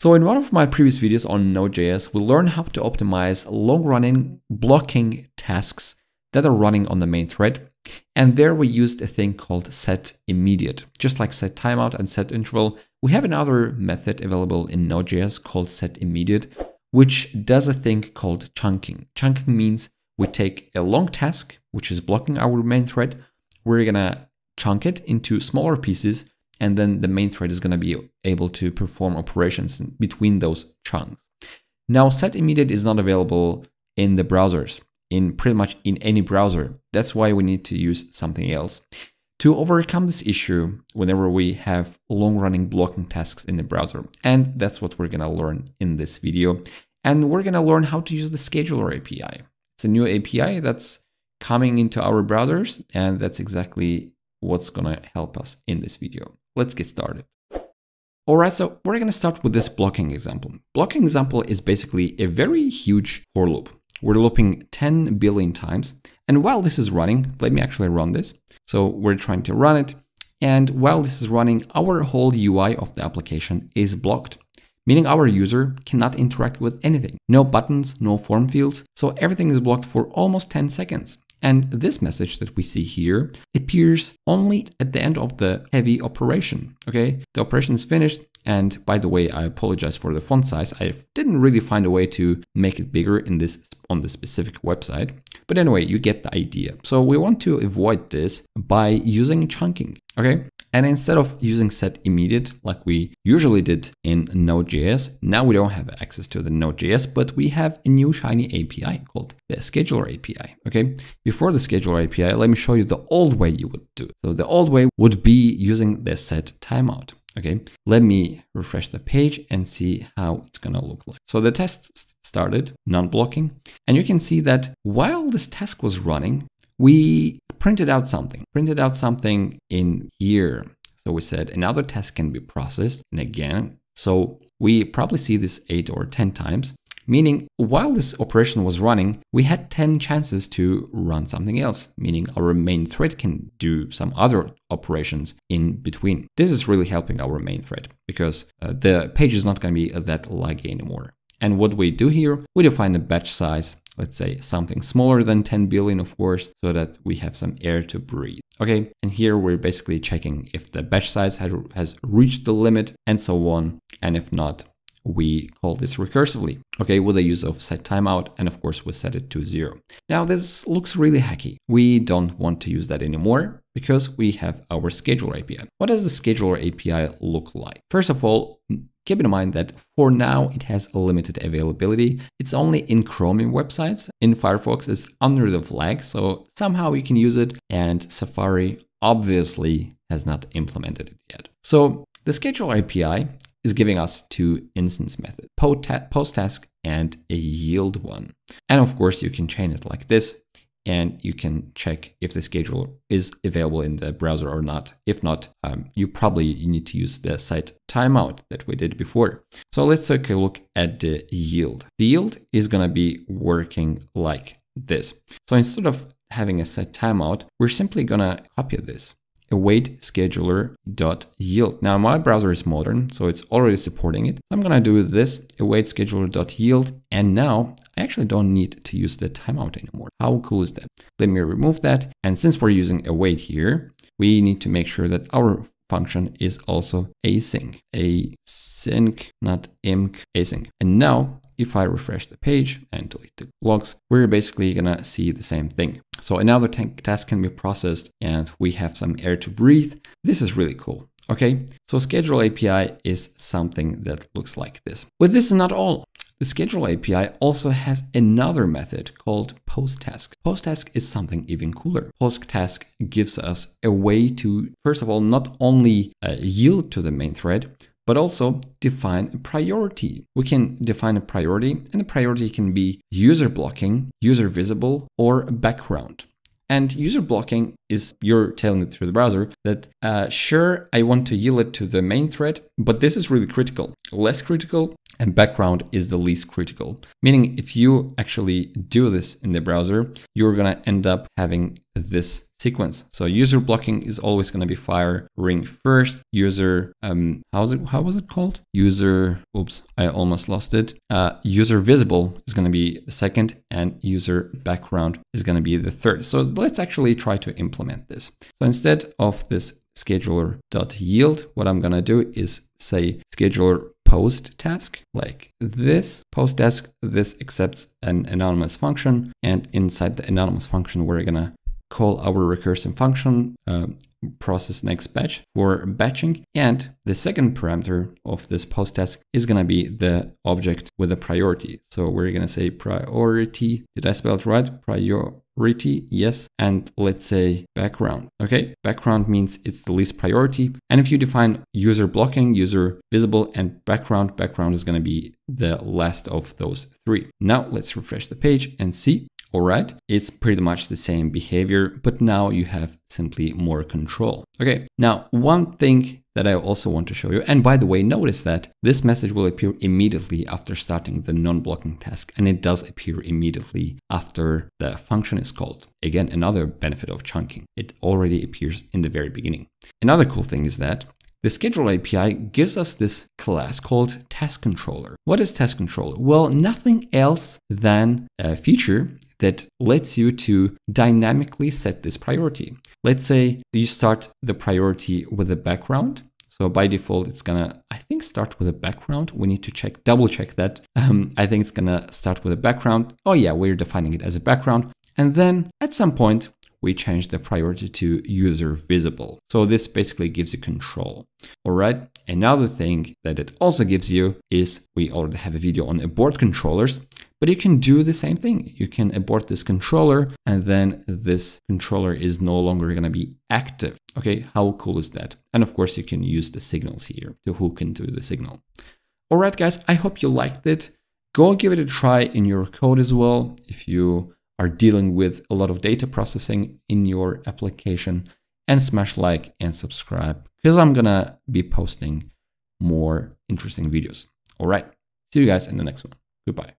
So in one of my previous videos on Node.js, we learned how to optimize long-running blocking tasks that are running on the main thread. And there we used a thing called setImmediate. Just like setTimeout and setInterval, we have another method available in Node.js called setImmediate, which does a thing called chunking. Chunking means we take a long task, which is blocking our main thread, we're gonna chunk it into smaller pieces, and then the main thread is going to be able to perform operations between those chunks. Now, setImmediate is not available in the browsers, in pretty much in any browser. That's why we need to use something else. To overcome this issue, whenever we have long-running blocking tasks in the browser, and that's what we're going to learn in this video. And we're going to learn how to use the Scheduler API. It's a new API that's coming into our browsers, and that's exactly what's going to help us in this video. Let's get started. All right, so we're going to start with this blocking example. Blocking example is basically a very huge for loop. We're looping 10 billion times. And while this is running, let me actually run this. So we're trying to run it. And while this is running, our whole UI of the application is blocked, meaning our user cannot interact with anything. No buttons, no form fields. So everything is blocked for almost 10 seconds. And this message that we see here appears only at the end of the heavy operation, okay? The operation is finished. And by the way, I apologize for the font size. I didn't really find a way to make it bigger in this on the specific website. But anyway, you get the idea. So we want to avoid this by using chunking, okay? And instead of using setImmediate like we usually did in Node.js, now we don't have access to the Node.js, but we have a new shiny API called the Scheduler API, okay? Before the Scheduler API, let me show you the old way you would do it. So the old way would be using the setTimeout. Okay, let me refresh the page and see how it's gonna look like. So the test started, non-blocking, and you can see that while this task was running, we printed out something in here. So we said another task can be processed, and again, so we probably see this 8 or 10 times, meaning while this operation was running, we had 10 chances to run something else, meaning our main thread can do some other operations in between. This is really helping our main thread because the page is not going to be that laggy anymore. And what we do here, we define a batch size, let's say something smaller than 10 billion, of course, so that we have some air to breathe. Okay, and here we're basically checking if the batch size has reached the limit and so on, and if not, we call this recursively, okay, with the use of setTimeout, and of course we set it to 0. Now this looks really hacky. We don't want to use that anymore because we have our Scheduler API. What does the Scheduler API look like? First of all, keep in mind that for now it has a limited availability. It's only in Chromium websites. In Firefox it's under the flag, so somehow you can use it, and Safari obviously has not implemented it yet. So the Scheduler API is giving us 2 instance methods, postTask and a yield one. And of course you can chain it like this, and you can check if the scheduler is available in the browser or not. If not, you probably need to use the site timeout that we did before. So let's take a look at the yield. The yield is gonna be working like this. So instead of having a set timeout, we're simply gonna copy this. Await scheduler.yield. Now my browser is modern, so it's already supporting it. I'm gonna do this await scheduler.yield, and now I actually don't need to use the timeout anymore. How cool is that? Let me remove that. And since we're using await here, we need to make sure that our function is also async. Async, not imc, async. And now if I refresh the page and delete the blocks, we're basically gonna see the same thing. So another task can be processed and we have some air to breathe. This is really cool. Okay, so Scheduler API is something that looks like this. But this is not all. The Scheduler API also has another method called postTask. PostTask is something even cooler. PostTask gives us a way to, first of all, not only yield to the main thread, but also define a priority. We can define a priority, and the priority can be user blocking, user visible, or background. And user blocking is you're telling it through the browser that, sure, I want to yield it to the main thread, but this is really critical. Less critical and background is the least critical. Meaning if you actually do this in the browser, you're gonna end up having this sequence. So user blocking is always going to be firing first. User, how was it called? User, oops, I almost lost it. User visible is going to be the second, and user background is going to be the third. So let's actually try to implement this. So instead of this scheduler.yield, what I'm going to do is say scheduler post task like this. Post task, this accepts an anonymous function, and inside the anonymous function, we're going to call our recursive function, process next batch for batching. And the second parameter of this post task is going to be the object with a priority. So we're going to say priority. Did I spell it right? Priority, yes. And let's say background. Okay. Background means it's the least priority. And if you define user blocking, user visible, and background, background is going to be the last of those three. Now let's refresh the page and see. All right, it's pretty much the same behavior, but now you have simply more control. Okay, now one thing that I also want to show you, and by the way, notice that this message will appear immediately after starting the non-blocking task, and it does appear immediately after the function is called. Again, another benefit of chunking. It already appears in the very beginning. Another cool thing is that the Scheduler API gives us this class called TaskController. What is TaskController? Well, nothing else than a feature that lets you to dynamically set this priority. Let's say you start the priority with a background. So by default, it's gonna, I think, start with a background. We need to check, double check that. I think it's gonna start with a background. Oh yeah, we're defining it as a background. And then at some point, we change the priority to user visible. So this basically gives you control. All right. Another thing that it also gives you is we already have a video on abort controllers, but you can do the same thing. You can abort this controller, and then this controller is no longer going to be active. Okay. How cool is that? And of course you can use the signals here to hook into the signal. All right, guys, I hope you liked it. Go give it a try in your code as well. If you are dealing with a lot of data processing in your application, and smash like and subscribe, because I'm gonna be posting more interesting videos. All right, see you guys in the next one. Goodbye.